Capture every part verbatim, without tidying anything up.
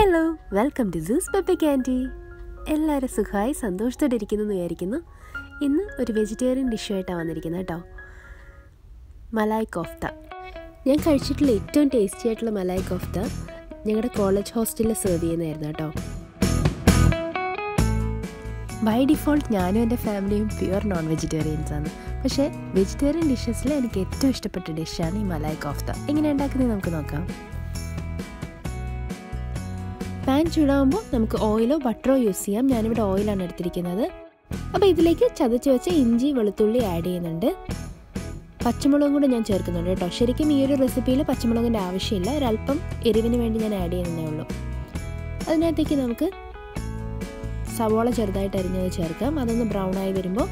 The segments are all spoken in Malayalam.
Hello welcome to Sue's Peppy Candy. എല്ലാവരും സുഖമായി സന്തോഷത്തോടെ ഇരിക്കുന്നെന്ന് വിചാരിക്കുന്നു. ഇന്ന് ഒരു വെജിറ്റേറിയൻ ഡിഷായിട്ടാണ് വന്നിരിക്കുന്നത് കേട്ടോ, മലായ് കോഫ്ത. ഞാൻ കഴിച്ചിട്ടുള്ള ഏറ്റവും ടേസ്റ്റി ആയിട്ടുള്ള മലായ് കോഫ്ത ഞങ്ങളുടെ കോളേജ് ഹോസ്റ്റലിൽ സെർവ് ചെയ്യുന്നതായിരുന്നു കേട്ടോ. ബൈ ഡിഫോൾട്ട് ഞാനും എൻ്റെ ഫാമിലിയും പ്യുവർ നോൺ വെജിറ്റേറിയൻസാണ്. പക്ഷേ വെജിറ്റേറിയൻ ഡിഷസിൽ എനിക്ക് ഏറ്റവും ഇഷ്ടപ്പെട്ട ഡിഷാണ് ഈ മലായ് കോഫ്ത. എങ്ങനെയാണ് ഉണ്ടാക്കുന്നത് നമുക്ക് നോക്കാം. പാൻ ചൂടാകുമ്പോൾ നമുക്ക് ഓയിലോ ബട്ടറോ യൂസ് ചെയ്യാം. ഞാനിവിടെ ഓയിലാണ് എടുത്തിരിക്കുന്നത്. അപ്പോൾ ഇതിലേക്ക് ചതച്ച് വെച്ച ഇഞ്ചി വെളുത്തുള്ളി ആഡ് ചെയ്യുന്നുണ്ട്. പച്ചമുളകും കൂടെ ഞാൻ ചേർക്കുന്നുണ്ട് കേട്ടോ. ശരിക്കും ഈ ഒരു റെസിപ്പിയിൽ പച്ചമുളകിൻ്റെ ആവശ്യമില്ല, ഒരല്പം എരിവിന് വേണ്ടി ഞാൻ ആഡ് ചെയ്യുന്നതേ ഉള്ളൂ. അതിനകത്തേക്ക് നമുക്ക് സവോള ചെറുതായിട്ട് അരിഞ്ഞത് ചേർക്കാം. അതൊന്ന് ബ്രൗൺ ആയി വരുമ്പോൾ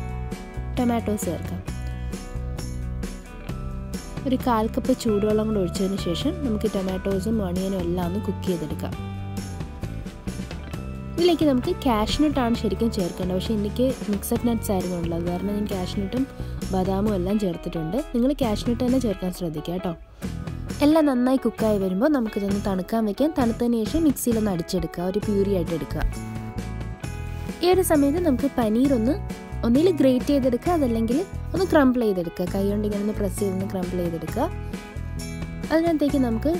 ടൊമാറ്റോസ് ചേർക്കാം. ഒരു കാൽ കപ്പ് ചൂടുവെള്ളം കൂടെ ഒഴിച്ചതിന് ശേഷം നമുക്ക് ടൊമാറ്റോസും ഓണിയനും എല്ലാം ഒന്ന് കുക്ക് ചെയ്തെടുക്കാം. ഇതിലേക്ക് നമുക്ക് കാഷ്നട്ടാണ് ശരിക്കും ചേർക്കേണ്ടത്, പക്ഷേ എനിക്ക് മിക്സഡ് നട്ട്സ് ആയിരുന്നു ഉള്ളത്, കാരണം ഞാൻ കാഷ്നട്ടും ബദാമും എല്ലാം ചേർത്തിട്ടുണ്ട്. നിങ്ങൾ കാഷ്നട്ട് തന്നെ ചേർക്കാൻ ശ്രദ്ധിക്കുക കേട്ടോ. എല്ലാം നന്നായി കുക്കായി വരുമ്പോൾ നമുക്കിതൊന്ന് തണുക്കാൻ വയ്ക്കാം. തണുത്തതിന് ശേഷം മിക്സിയിലൊന്ന് അടിച്ചെടുക്കുക, ഒരു പ്യൂരി ആയിട്ട് എടുക്കുക. ഈ ഒരു സമയത്ത് നമുക്ക് പനീർ ഒന്ന് ഒന്നിൽ ഗ്രേറ്റ് ചെയ്തെടുക്കുക, അതല്ലെങ്കിൽ ഒന്ന് ക്രംബിൾ ചെയ്തെടുക്കുക. കൈ കൊണ്ട് ഇങ്ങനെ ഒന്ന് പ്രസ് ചെയ്തൊന്ന് ക്രംബിൾ ചെയ്തെടുക്കുക. അതിനകത്തേക്ക് നമുക്ക്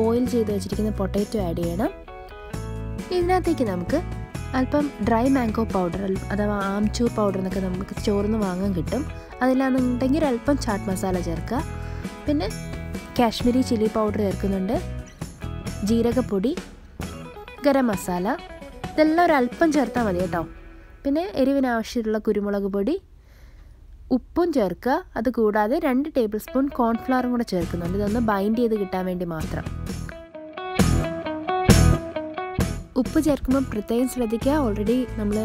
ബോയിൽ ചെയ്ത് വെച്ചിരിക്കുന്ന പൊട്ടാറ്റോ ആഡ് ചെയ്യണം. ഇതിനകത്തേക്ക് നമുക്ക് അല്പം ഡ്രൈ മാംഗോ പൗഡർ അഥവാ ആംചൂർ പൗഡർ എന്നൊക്കെ നമുക്ക് സ്റ്റോറിൽ നിന്ന് വാങ്ങാൻ കിട്ടും. അതിലാണെന്നുണ്ടെങ്കിൽ അല്പം ചാട്ട് മസാല ചേർക്കുക. പിന്നെ കാശ്മീരി ചില്ലി പൗഡർ ചേർക്കുന്നുണ്ട്, ജീരകപ്പൊടി, ഗരം മസാല, ഇതെല്ലാം ഒരല്പം ചേർത്താൽ മതി കേട്ടോ. പിന്നെ എരിവിനാവശ്യമുള്ള കുരുമുളക് പൊടി, ഉപ്പും ചേർക്കുക. അതുകൂടാതെ രണ്ട് ടേബിൾ സ്പൂൺ കോൺഫ്ലവറും കൂടെ ചേർക്കുന്നുണ്ട്, ഇതൊന്ന് ബൈൻഡ് ചെയ്ത് കിട്ടാൻ വേണ്ടി മാത്രം. ഉപ്പ് ചേർക്കുമ്പോൾ പ്രത്യേകം ശ്രദ്ധിക്കുക. ഓൾറെഡി നമ്മൾ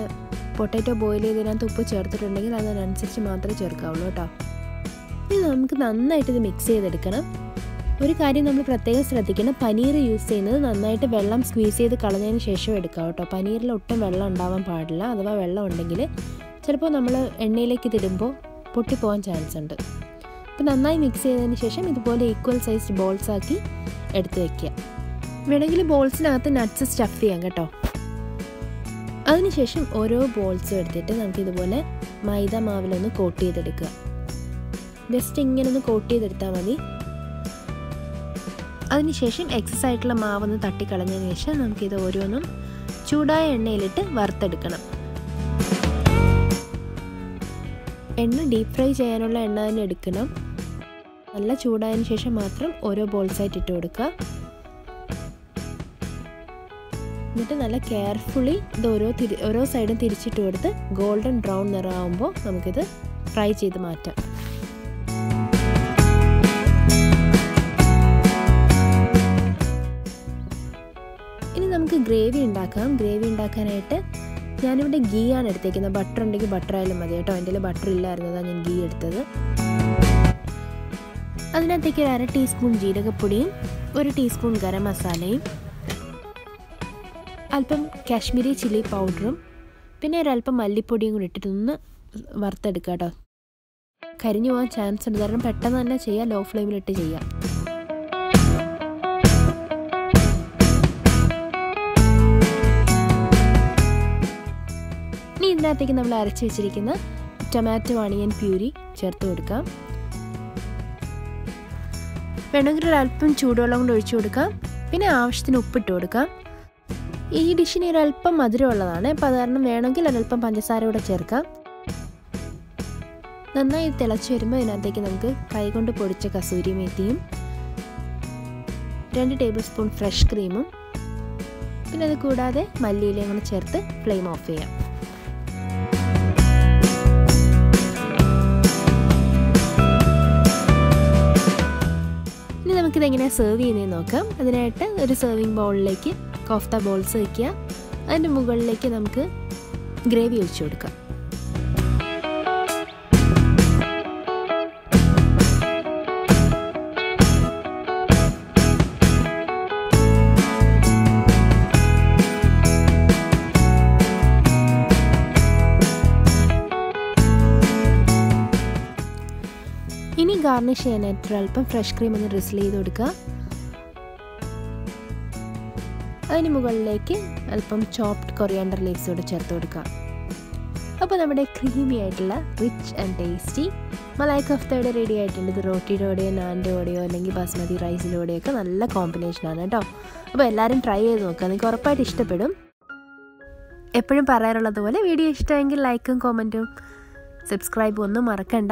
പൊട്ടാറ്റോ ബോയിൽ ചെയ്തതിനകത്ത് ഉപ്പ് ചേർത്തിട്ടുണ്ടെങ്കിൽ അതിനനുസരിച്ച് മാത്രമേ ചേർക്കാവുള്ളൂ കേട്ടോ. ഇനി നമുക്ക് നന്നായിട്ടിത് മിക്സ് ചെയ്തെടുക്കണം. ഒരു കാര്യം നമ്മൾ പ്രത്യേകം ശ്രദ്ധിക്കണം, പനീർ യൂസ് ചെയ്യുന്നത് നന്നായിട്ട് വെള്ളം സ്ക്വീസ് ചെയ്ത് കളഞ്ഞതിന് ശേഷം എടുക്കുക കേട്ടോ. പനീറിൽ ഒട്ടും വെള്ളം ഉണ്ടാവാൻ പാടില്ല, അഥവാ വെള്ളം ഉണ്ടെങ്കിൽ ചിലപ്പോൾ നമ്മൾ എണ്ണയിലേക്ക് ഇതിടുമ്പോൾ പൊട്ടിപ്പോകാൻ ചാൻസ് ഉണ്ട്. അപ്പോൾ നന്നായി മിക്സ് ചെയ്തതിന് ശേഷം ഇതുപോലെ ഈക്വൽ സൈസ് ബോൾസ് ആക്കി എടുത്ത് വയ്ക്കുക. വേണമെങ്കിൽ ബോൾസിനകത്ത് നട്ട്സ് സ്റ്റഫ് ചെയ്യാം കേട്ടോ. അതിനുശേഷം ഓരോ ബോൾസും എടുത്തിട്ട് നമുക്കിതുപോലെ മൈദ മാവിലൊന്ന് കോട്ട് ചെയ്തെടുക്കുക. ജസ്റ്റ് ഇങ്ങനെ ഒന്ന് കോട്ട് ചെയ്തെടുത്താൽ മതി. അതിനുശേഷം എക്സസ് ആയിട്ടുള്ള മാവൊന്ന് തട്ടിക്കളഞ്ഞതിന് ശേഷം നമുക്കിത് ഓരോന്നും ചൂടായ എണ്ണയിലിട്ട് വറുത്തെടുക്കണം. എണ്ണ ഡീപ്പ് ഫ്രൈ ചെയ്യാനുള്ള എണ്ണ തന്നെ എടുക്കണം. നല്ല ചൂടായതിന് ശേഷം മാത്രം ഓരോ ബോൾസായിട്ട് ഇട്ട് കൊടുക്കുക. എന്നിട്ട് നല്ല കെയർഫുള്ളി ഇത് ഓരോ തിരി ഓരോ സൈഡും തിരിച്ചിട്ട് കൊടുത്ത് ഗോൾഡൻ ബ്രൗൺ നിറമാകുമ്പോൾ നമുക്കിത് ഫ്രൈ ചെയ്ത് മാറ്റാം. ഇനി നമുക്ക് ഗ്രേവി ഉണ്ടാക്കാം. ഗ്രേവി ഉണ്ടാക്കാനായിട്ട് ഞാനിവിടെ ഗീ ആണ് എടുത്തേക്കുന്നത്. ബട്ടർ ഉണ്ടെങ്കിൽ ബട്ടർ ആയാലും മതി കേട്ടോ. എൻ്റെ ബട്ടർ ഇല്ലായിരുന്നതാണ് ഞാൻ ഗീ എടുത്തത്. അതിനകത്തേക്ക് ഒരു അര ടീസ്പൂൺ ജീരകപ്പൊടിയും ഒരു ടീസ്പൂൺ ഗരം മസാലയും അല്പം കാശ്മീരി ചില്ലി പൗഡറും പിന്നെ ഒരല്പം മല്ലിപ്പൊടിയും കൂടി ഇട്ടിട്ടൊന്ന് വറുത്തെടുക്കുക കേട്ടോ. കരിഞ്ഞു പോകാൻ ചാൻസ് ഉണ്ട്, കാരണം പെട്ടെന്ന് തന്നെ ചെയ്യാം, ലോ ഫ്ലെയിമിലിട്ട് ചെയ്യാം. ഇനി ഇതിനകത്തേക്ക് നമ്മൾ അരച്ച് വെച്ചിരിക്കുന്ന ടൊമാറ്റോ ഓണിയൻ പ്യൂരി ചേർത്ത് കൊടുക്കാം. വേണമെങ്കിൽ ഒരല്പം ചൂടുവെള്ളം കൊണ്ട് ഒഴിച്ചു കൊടുക്കാം. പിന്നെ ആവശ്യത്തിന് ഉപ്പിട്ട് കൊടുക്കാം. ഈ ഡിഷിന് ഒരല്പം മധുരമുള്ളതാണ്, അപ്പോൾ അത് കാരണം വേണമെങ്കിൽ ഒരല്പം പഞ്ചസാര കൂടെ ചേർക്കാം. നന്നായി തിളച്ച് വരുമ്പോൾ ഇതിനകത്തേക്ക് നമുക്ക് കൈകൊണ്ട് പൊടിച്ച കസൂരി മേത്തിയും രണ്ട് ടേബിൾ സ്പൂൺ ഫ്രഷ് ക്രീമും പിന്നെ അത് കൂടാതെ മല്ലിയിലയും കൂടെ ചേർത്ത് ഫ്ലെയിം ഓഫ് ചെയ്യാം. ഇനി നമുക്കിതെങ്ങനെയാണ് സെർവ് ചെയ്യുന്നതെന്ന് നോക്കാം. അതിനായിട്ട് ഒരു സെർവിങ് ബൗളിലേക്ക് കോഫ്ത ബോൾസ് വയ്ക്കുക. അതിൻ്റെ മുകളിലേക്ക് നമുക്ക് ഗ്രേവി ഒഴിച്ചു കൊടുക്കാം. ഇനി ഗാർണിഷ് ചെയ്യാനായിട്ട് അല്പം ഫ്രഷ് ക്രീം ഒന്ന് ഡ്രിസിൽ ചെയ്ത് കൊടുക്കുക. അതിന് മുകളിലേക്ക് അല്പം ചോപ്ഡ് കൊറിയാണ്ടർ ലീവ്സ് കൂടെ ചേർത്ത് കൊടുക്കാം. അപ്പോൾ നമ്മുടെ ക്രീമി ആയിട്ടുള്ള റിച്ച് ആൻഡ് ടേസ്റ്റി മലായ് കഫ്തയുടെ റെഡി ആയിട്ടുണ്ട്. ഇത് റോട്ടിയുടെയോ നാൻ്റെ ഓടെയോ അല്ലെങ്കിൽ ബസ്മതി റൈസിൻ്റെ ഓടെയൊക്കെ നല്ല കോമ്പിനേഷനാണ് കേട്ടോ. അപ്പോൾ എല്ലാവരും ട്രൈ ചെയ്ത് നോക്കുക, നിങ്ങൾക്ക് ഉറപ്പായിട്ട് ഇഷ്ടപ്പെടും. എപ്പോഴും പറയാറുള്ളത് പോലെ വീഡിയോ ഇഷ്ടമെങ്കിൽ ലൈക്കും കോമൻറ്റും സബ്സ്ക്രൈബും ഒന്നും മറക്കണ്ട.